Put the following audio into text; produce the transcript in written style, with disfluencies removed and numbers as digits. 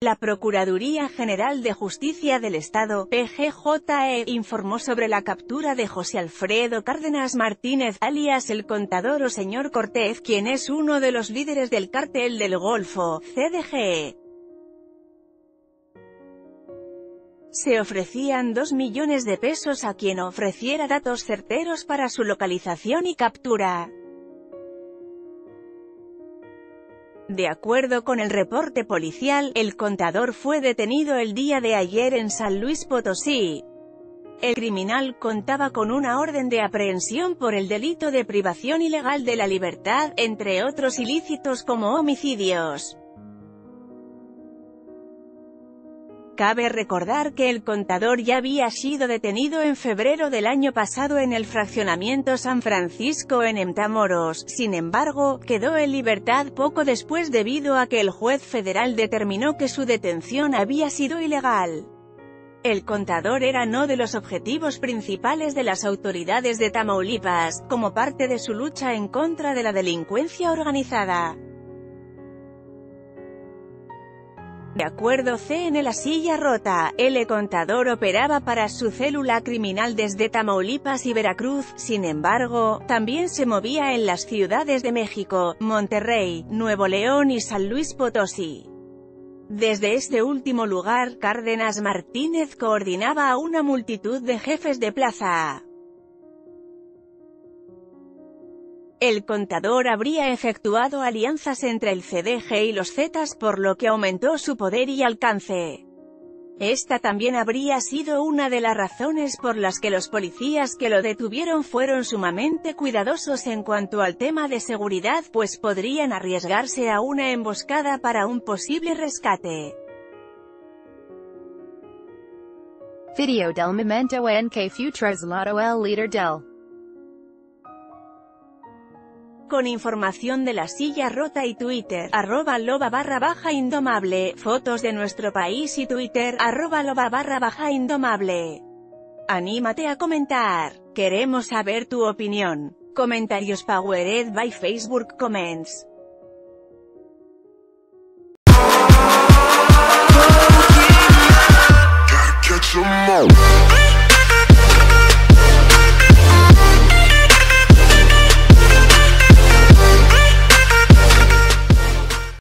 La Procuraduría General de Justicia del Estado, PGJE, informó sobre la captura de José Alfredo Cárdenas Martínez, alias El Contador o Señor Cortez, quien es uno de los líderes del Cártel del Golfo, CDG. Se ofrecían 2 millones de pesos a quien ofreciera datos certeros para su localización y captura. De acuerdo con el reporte policial, El Contador fue detenido el día de ayer en San Luis Potosí. El criminal contaba con una orden de aprehensión por el delito de privación ilegal de la libertad, entre otros ilícitos como homicidios. Cabe recordar que El Contador ya había sido detenido en febrero del año pasado en el fraccionamiento San Francisco en Matamoros. Sin embargo, quedó en libertad poco después debido a que el juez federal determinó que su detención había sido ilegal. El Contador era uno de los objetivos principales de las autoridades de Tamaulipas, como parte de su lucha en contra de la delincuencia organizada. De acuerdo con La Silla Rota, El Contador operaba para su célula criminal desde Tamaulipas y Veracruz. Sin embargo, también se movía en las ciudades de México, Monterrey, Nuevo León y San Luis Potosí. Desde este último lugar, Cárdenas Martínez coordinaba a una multitud de jefes de plaza. El Contador habría efectuado alianzas entre el CDG y los Zetas, por lo que aumentó su poder y alcance. Esta también habría sido una de las razones por las que los policías que lo detuvieron fueron sumamente cuidadosos en cuanto al tema de seguridad, pues podrían arriesgarse a una emboscada para un posible rescate. Video del momento en que fue trasladado el líder del. Con información de La Silla Rota y Twitter, @loba_indomable, fotos de nuestro país y Twitter, @loba_indomable. Anímate a comentar. Queremos saber tu opinión. Comentarios powered by Facebook Comments.